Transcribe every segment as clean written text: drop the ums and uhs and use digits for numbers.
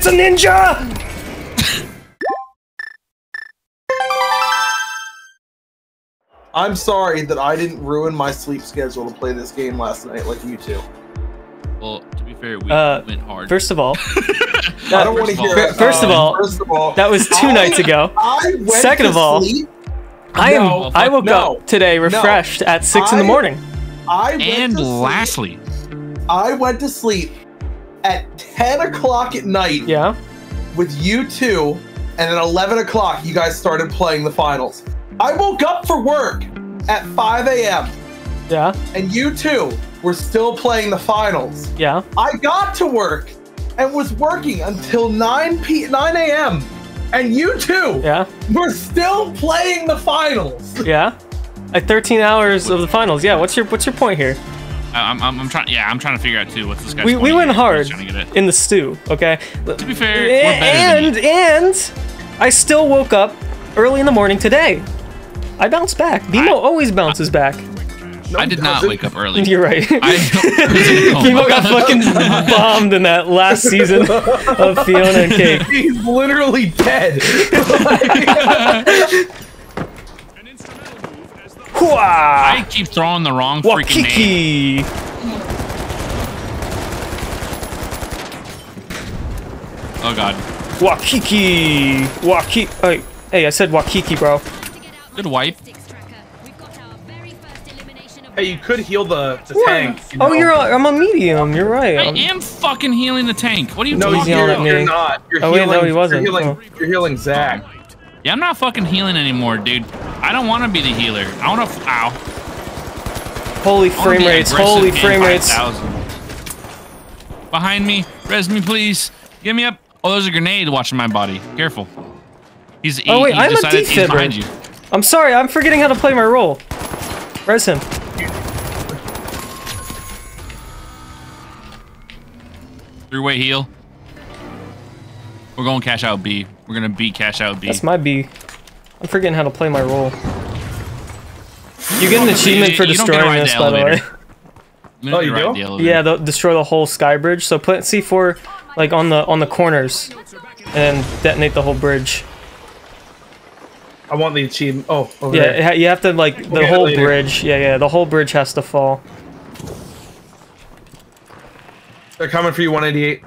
It's a ninja! I'm sorry that I didn't ruin my sleep schedule to play this game last night like you two. Well, to be fair, we went hard. First of all, I don't want to hear it. First of all, that was two nights ago. Second of all, I woke up today refreshed at six in the morning. I went to sleep at 10 o'clock at night. Yeah. With you two, and at 11 o'clock, you guys started playing the finals. I woke up for work at 5 a.m. Yeah. And you two were still playing the finals. Yeah. I got to work and was working until 9 a.m. And you two were still playing the finals. Yeah. At 13 hours of the finals. Yeah. What's your point here? I'm trying to figure out too what's this guy's point. We went hard in the stew. Okay. To be fair, we're better than you. And I still woke up early in the morning today. I bounce back. Bimo always bounces back. No, I did not wake up early. You're right. Bimo got fucking bombed in that last season of Fiona and Cake. He's literally dead. I keep throwing the wrong freaking name. Oh god. Wakiki. Wakiki. Hey, I said Wakiki, bro. Good wipe. Hey, you could heal the tank. You know? Oh, I'm a medium. You're right. I am fucking healing the tank. What are you talking about? No, you're not. You're healing. Wait, no, he wasn't. You're healing Zach. Yeah, I'm not fucking healing anymore, dude. I don't want to be the healer. I want to. Ow. Holy frame rates. Holy frame rates. Behind me, res me, please. Give me up. Oh, there's a grenade watching my body. Careful. He's, wait, I'm a defibber. I'm sorry, I'm forgetting how to play my role. Res him. Three-way heal. We're going cash out B. We're going to B cash out B. That's my B. I'm forgetting how to play my role. You get an achievement for destroying this, by the way. Oh, you do? Yeah, destroy the whole sky bridge. So put C4 like on the corners and detonate the whole bridge. I want the achievement. Oh, over there. You have to like the whole bridge. Yeah, the whole bridge has to fall. They're coming for you, 188.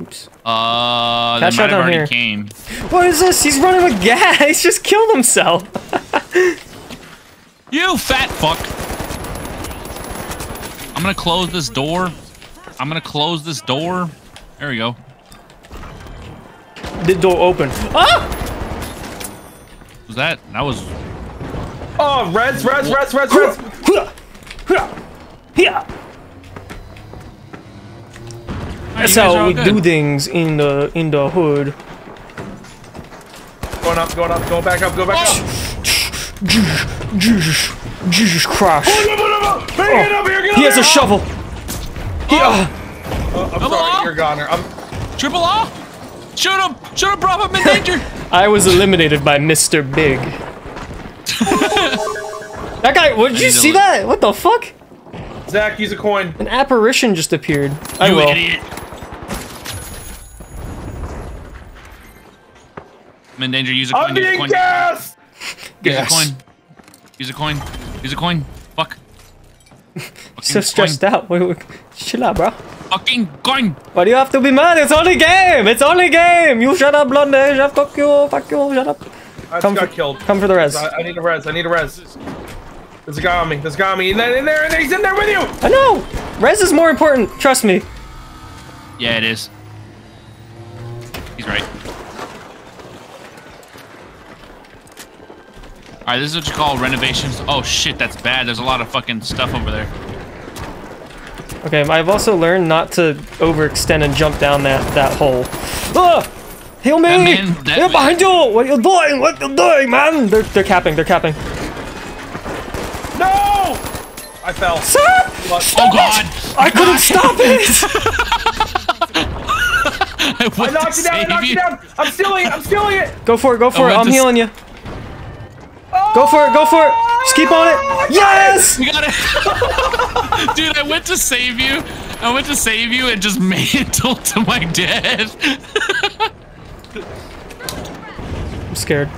Oops. They might have already came. What is this? He's running with gas. He's just killed himself. You fat fuck. I'm gonna close this door. I'm gonna close this door. There we go. The door open. Ah! Was that? That was. Oh, reds. That's how we do things in the hood. Going up, go back up. Jesus Christ! He has a shovel. I'm sorry, you're goner. Triple R. Shoot him, bro, I'm in danger! I was eliminated by Mr. Big. That guy, did you see that? What the fuck? Zach, use a coin. An apparition just appeared. You idiot. I'm in danger, use a coin. I'm being gassed! Use a coin. Fuck. So stressed out. Wait. Chill out, bro. Fucking coin! Why do you have to be mad? It's only game! It's only game! You shut up, blonde! Fuck you! Shut up! I just got killed. Come for the res. I need a res. There's a guy on me. And he's in there with you! I know! Res is more important. Trust me. Yeah, it is. He's right. Alright, this is what you call renovations. Oh shit, that's bad. There's a lot of fucking stuff over there. Okay, I've also learned not to overextend and jump down that hole. Heal me! They're behind you! What are you doing? Man? They're capping. No! I fell. Stop! Oh god! I couldn't stop it! I knocked you down! I'm stealing it! Go for it! I'm healing you. Go for it! Just keep on it! Yes! We got it! Dude, I went to save you, I went to save you and just mantled to my death. I'm scared.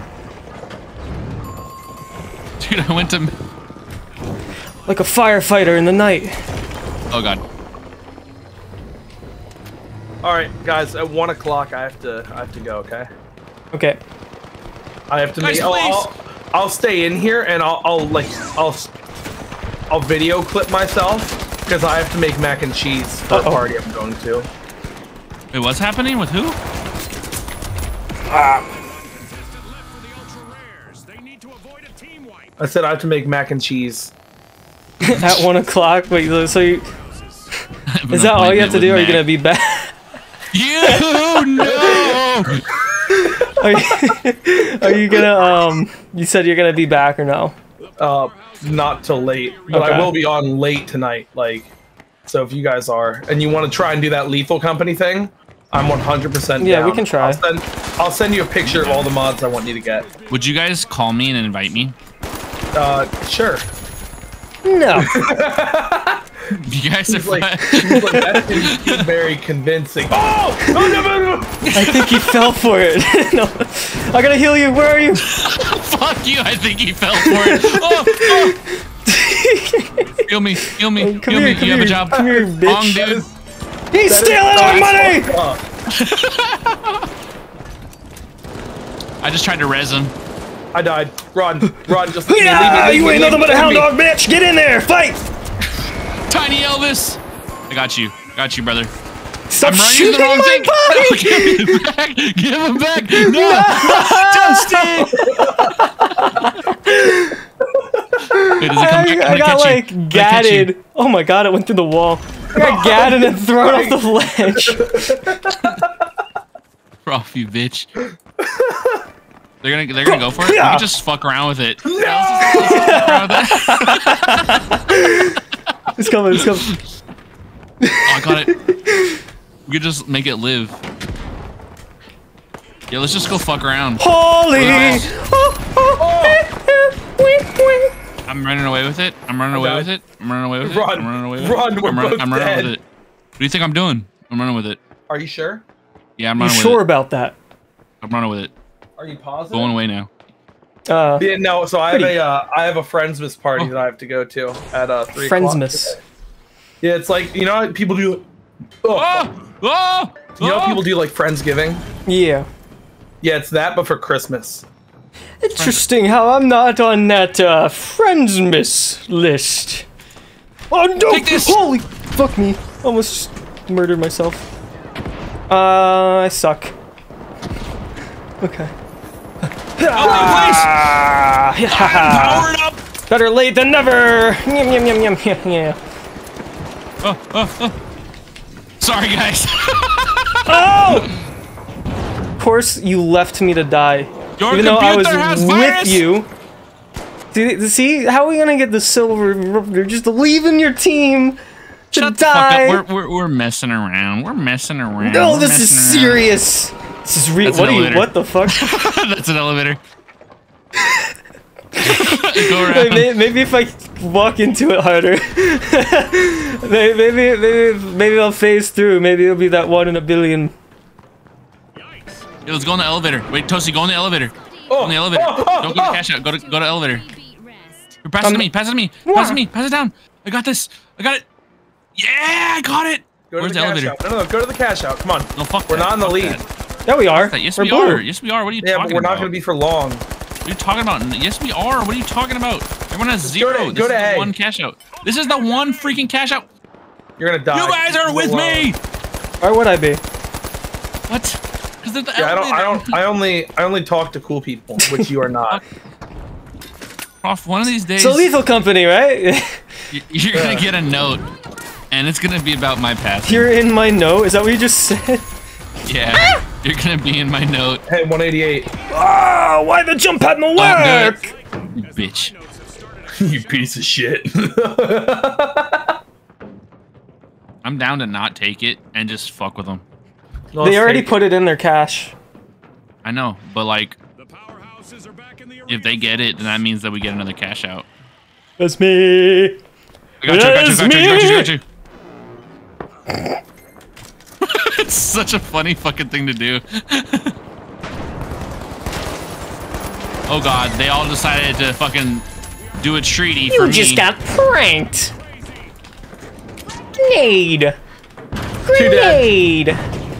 Dude, I went to... Like a firefighter in the night. Oh god. Alright, guys, at 1 o'clock I have to go, okay? Okay. I have to make... I'll stay in here and I'll video clip myself because I have to make mac and cheese for the party I'm going to. Wait, what's happening with who? I said I have to make mac and cheese at 1 o'clock. Wait, so you, is that all you have to do? Or are you gonna be back? You no. Are you gonna you said you're gonna be back or no? Not till late, but okay. I will be on late tonight, like, so if you guys are and you want to try and do that Lethal Company thing, I'm 100% yeah, down. We can try. I'll send you a picture of all the mods I want you to get. Would you guys call me and invite me? Sure. No. You guys are like, that's very convincing. Oh! I think he fell for it. No, I gotta heal you. Where are you? Fuck you! I think he fell for it. Oh! Heal me. Oh, heal me. You have a job. Come here, bitch. Long, dude. He's stealing our money. I just tried to res him. I died. Run. Just leave me. You ain't nothing but a hound dog, bitch. Get in there. Fight. Tiny Elvis! I got you. Brother. Stop shooting the wrong thing. No, give him back! No! Wait, does it come back? I got, like, gatted. Oh my god, it went through the wall. I got gatted and thrown off the ledge. We're off, you bitch. They're gonna go for it? Yeah. We can just fuck around with it. No! It's coming. Oh, I got it. We could just make it live. Yeah, let's just go fuck around. Holy! Oh. I'm running away with it. What do you think I'm doing? I'm running with it. Are you sure? Yeah, I'm running with it. You sure about that? I'm running with it. Are you positive? Going away now. Yeah, no, so I have a Friendsmas party that I have to go to at 3 o'clock. Friendsmas. Yeah, it's like, you know how people do. You know how people do like Friendsgiving? Yeah. Yeah, it's that, but for Christmas. Interesting how I'm not on that Friendsmas list. Oh no! Take this. Holy fuck me! Almost murdered myself. I suck. Okay. I'm powered up. Better late than never. Yum. Sorry, guys. Oh! Of course, you left me to die. Even though I was with you. See, how are we gonna get the silver? You're just leaving your team to die. Shut the fuck up. We're messing around. No, this is serious. This is real. What the fuck? That's an elevator. Go around. Maybe if I walk into it harder. maybe I'll phase through. Maybe it'll be that 1 in a billion. Yikes. Yo, let's go in the elevator. Wait, Toasty, go in the elevator. Go in the elevator. Don't go to cash out. Go to elevator. You're passing me. Pass it to me. Pass it down. I got this. I got it. Yeah, I got it. Where's the elevator? No, go to the cash out. Come on. No, fuck that. We're not in the lead. Yeah, we are. Yes, we are. What are you talking about? Yeah, but we're not going to be for long. You're talking about What are you talking about? Everyone has zero. This is the one cash out. This is the one freaking cash out. You're gonna die. You guys are with me. Why would I be? What? Because they're the elevator. I only talk to cool people, which you are not. Prof, one of these days. So Lethal Company, right? You're gonna get a note, and it's gonna be about my past. You're in my note. Is that what you just said? Yeah. Ah! You're gonna be in my note. Hey, 188. Oh, why the jump pad in the work? You bitch. You piece of shit. I'm down to not take it and just fuck with them. They already put it in their cash. I know, but like, if they get it, then that means that we get another cash out. That's me. I got you. It's such a funny fucking thing to do. Oh god, they all decided to fucking do a treaty for me. You just got pranked. Grenade. Grenade.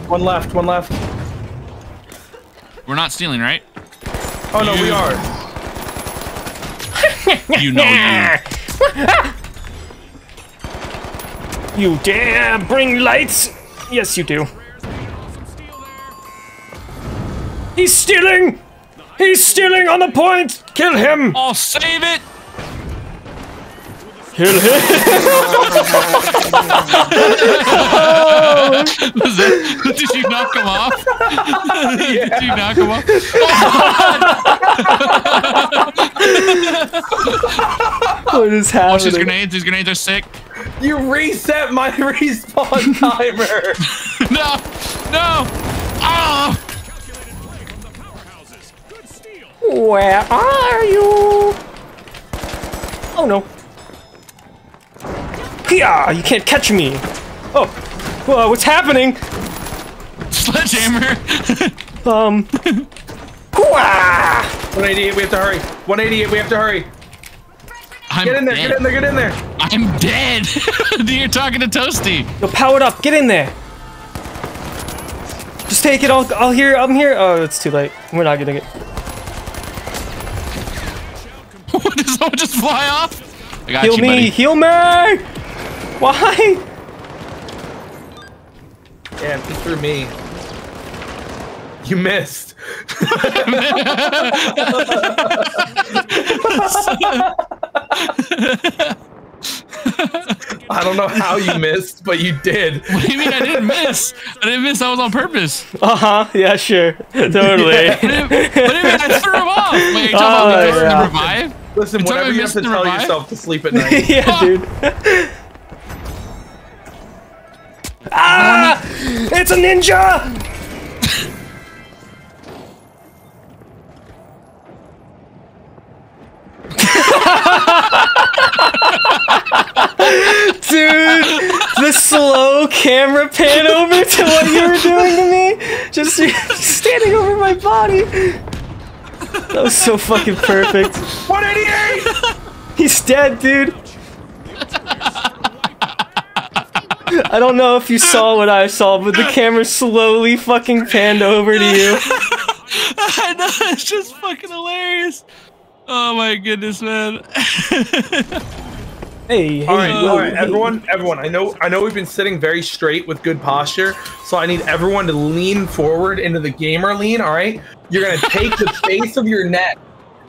One left, one left. We're not stealing, right? Oh no, we are. You know you. You dare bring lights? Yes, you do. He's stealing! He's stealing on the point! Kill him! I'll save it! Kill him! Did you knock him off? Yeah. Did you knock him off? Oh, what is happening? Watch his grenades. These grenades are sick. You reset my respawn timer. No, no. Oh. Where are you? Oh no. Yeah, you can't catch me. Oh, whoa, what's happening? Sledgehammer. Hooah! 188, we have to hurry. 188, we have to hurry. Get in there, dead. Get in there, get in there. I'm dead. You're talking to Toasty. Yo, power it up, get in there. Just take it, I'll hear, I'm here. Oh, it's too late. We're not getting it. What, does someone just fly off? I got you, buddy. Heal me! Why? Yeah, it threw me. You missed. I don't know how you missed, but you did. What do you mean I didn't miss? I didn't miss. I was on purpose. Yeah, sure. Totally. Yeah. What do you mean I threw him off? Wait, are you talking about the revive? Listen, whatever you have to tell yourself to sleep at night. Yeah, ah! Dude. Ah! It's a ninja! Dude, the slow camera pan over to what you were doing to me. Just standing over my body. That was so fucking perfect. 188! He's dead, dude. I don't know if you saw what I saw, but the camera slowly fucking panned over to you. I know, it's just fucking hilarious. Oh my goodness, man. Hey, all right, everyone. I know we've been sitting very straight with good posture, so I need everyone to lean forward into the gamer lean. All right, you're gonna take the base of your neck.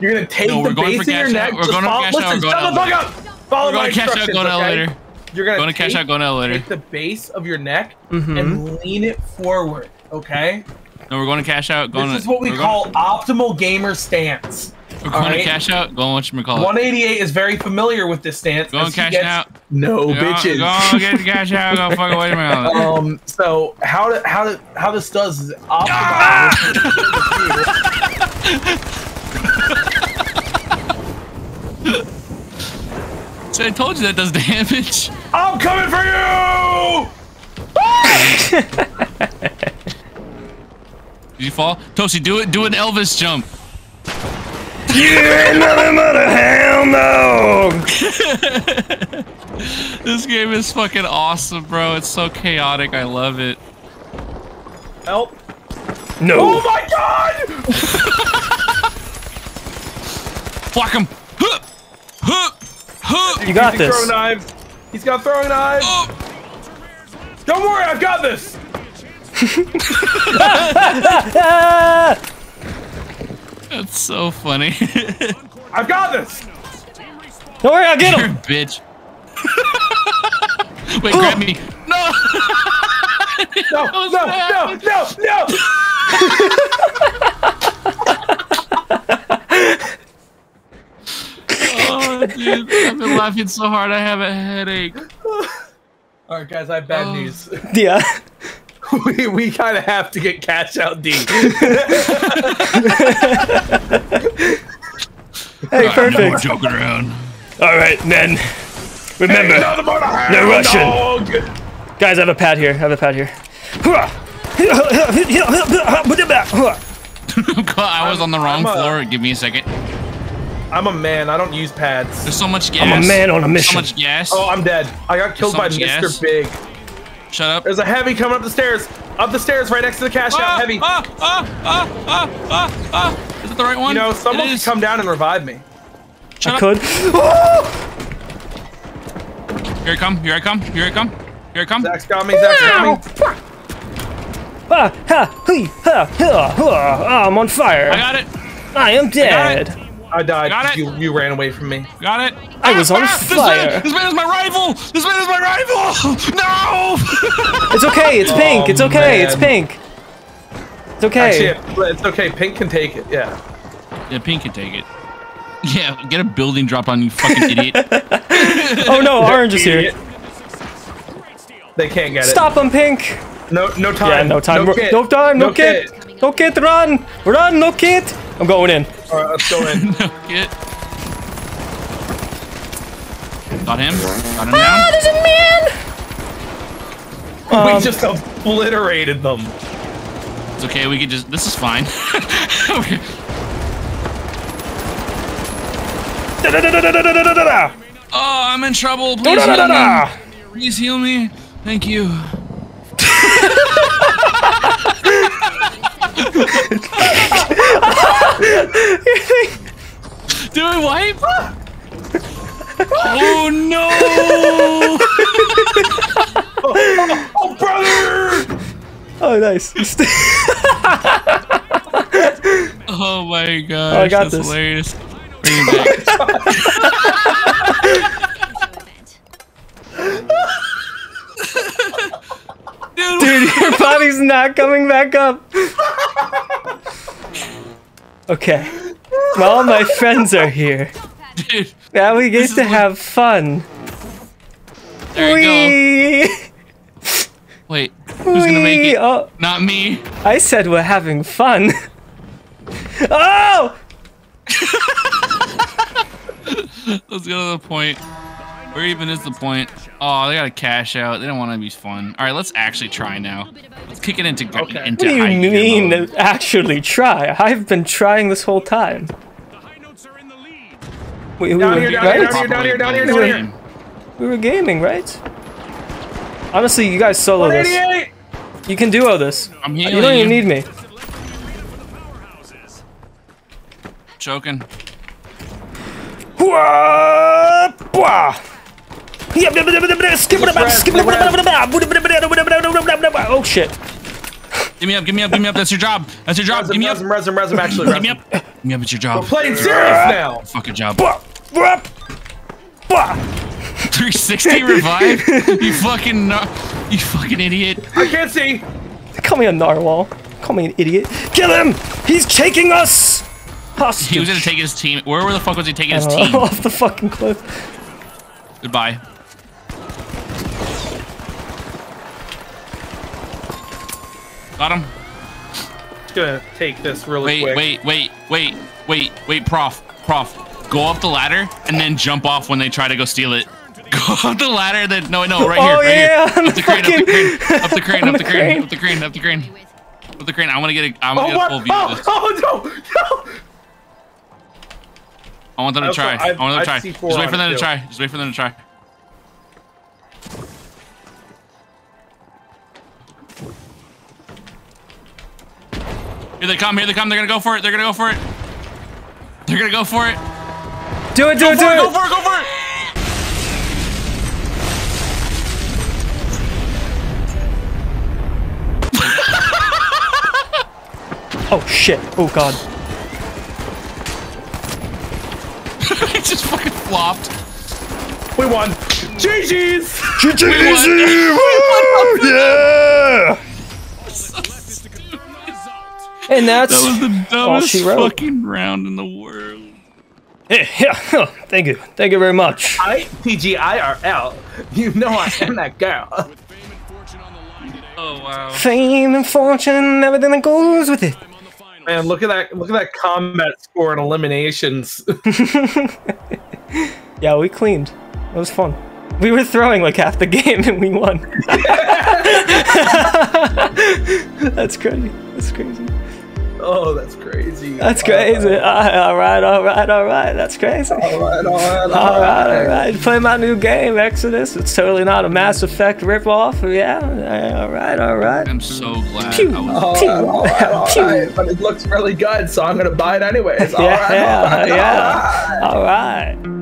You're gonna take the base of your neck. We're going to cash out. Listen, shut the fuck up. Follow my instructions. We're going to cash out. Going elevator. You're gonna cash out. Going elevator. Take the base of your neck and lean it forward. Okay. No, we're going to cash out. This is what we call optimal gamer stance. We're going to cash out. Go on, what you call it. 188 is very familiar with this stance. Go on, cash out. No bitches. Go on, get the cash out. Go fucking wait a minute. So how this does is optimal. So I told you that does damage. I'm coming for you. Did you fall? Toasty, do an Elvis jump. You ain't nothing but a hound dog. This game is fucking awesome, bro. It's so chaotic. I love it. Help. No. Oh my god! Block him. You got this. Throw knives. He's got throwing knives. Oh. Don't worry, I've got this. That's so funny. I've got this. Don't worry, I'll get him. Bitch. Wait, grab me. No. No. Oh, dude, I've been laughing so hard I have a headache. All right, guys, I have bad news. Yeah. We kind of have to get cash out deep. Hey, perfect. No more joking around. All right, men. Remember, they're Russian. Guys, I have a pad here. I have a pad here. Put it back. I was on the wrong floor. Give me a second. I'm a man. I don't use pads. There's so much gas. I'm a man on a mission. So much gas. Oh, I'm dead. I got killed by Mr. Big. Shut up. There's a heavy coming up the stairs. Up the stairs right next to the cash out. Heavy. Is it the right one? You know, someone can come down and revive me. Shut up. Could. Here I come. Here I come. Here I come. Here I come. Zach's got me. Zach's got me. I'm on fire. I got it. I am dead. I died. I got it. You ran away from me. Got it. I was on fire. This man is my rival. This man is my rival. No. It's okay. It's pink. It's okay. Man. It's pink. It's okay. Actually, it's okay. Pink can take it. Yeah. Yeah, pink can take it. Yeah, get a building drop on you, fucking idiot. Oh no, orange is here. They can't get it. Stop them, pink. No, no time. Yeah, no time. No time. No kit. No kit. Run. Run. No kit. I'm going in. All right, let's go in. No kit. Got him. Got him down. There's a man. We just obliterated them. It's okay. We can just. This is fine. Oh, I'm in trouble. Please heal me. Please heal me. Thank you. Do we wipe? Oh no! Oh brother! Oh nice! Oh my gosh! I got this. Hilarious. Dude, your body's not coming back up. Okay. All my friends are here. Dude, now we get to have fun. There you go. Wait, who's gonna make it? Oh. Not me. I said we're having fun. Oh! Let's go to the point. Where even is the point? Oh, they gotta cash out. They don't want to be fun. All right, let's actually try now. Let's kick it into into high gear mode. What do you mean actually try? I've been trying this whole time. The high notes are in the lead. Wait, down here, down here. We were gaming, right? Honestly, you guys solo this. You can duo this. I'm healing. You don't even need me. Choking. Oh shit. Give me up, give me up, give me up. That's your job. That's your job. Give me up. Resim, actually. Give me up. Give me up. It's your job. We're playing serious now. Fucking job. 360 revive? You fucking idiot. I can't see. Call me a narwhal. Call me an idiot. Kill him! He's taking us! Hostage. He was gonna take his team. Where the fuck was he taking his team? Off the fucking cliff. Goodbye. Got him. Just gonna take this really quick. Wait, Prof. Go up the ladder and then jump off when they try to go steal it. Go up the ladder, then no, right here, right here. Up the crane, up the crane, up the crane, up the crane, up the crane, up the crane. I wanna get a full view of this. Oh no! I want them to try. I want them to try. Just wait for them to try. Just wait for them to try. Here they come. Here they come. They're gonna go for it. They're gonna go for it. They're gonna go for it. Do it. Do it. Do it. Go for it. Go for it. Oh shit. Oh god. It just fucking flopped. We won. GG's. GG's. Yeah. And that was the dumbest fucking round in the world. Yeah. Thank you. Thank you very much. TGIRL. You know I am that girl. Oh wow. Fame and fortune, everything that goes with it. Man, look at that! Look at that combat score and eliminations. Yeah, we cleaned. It was fun. We were throwing like half the game and we won. That's crazy. That's crazy. Oh, that's crazy. That's crazy. All right, all right, all right. That's crazy. All right, all right, all right. All right, all right. Play my new game, Exodus. It's totally not a Mass Effect ripoff. Yeah. All right, all right. I'm so glad. Pew, all right, all right. But it looks really good, so I'm going to buy it anyways. All right, all right.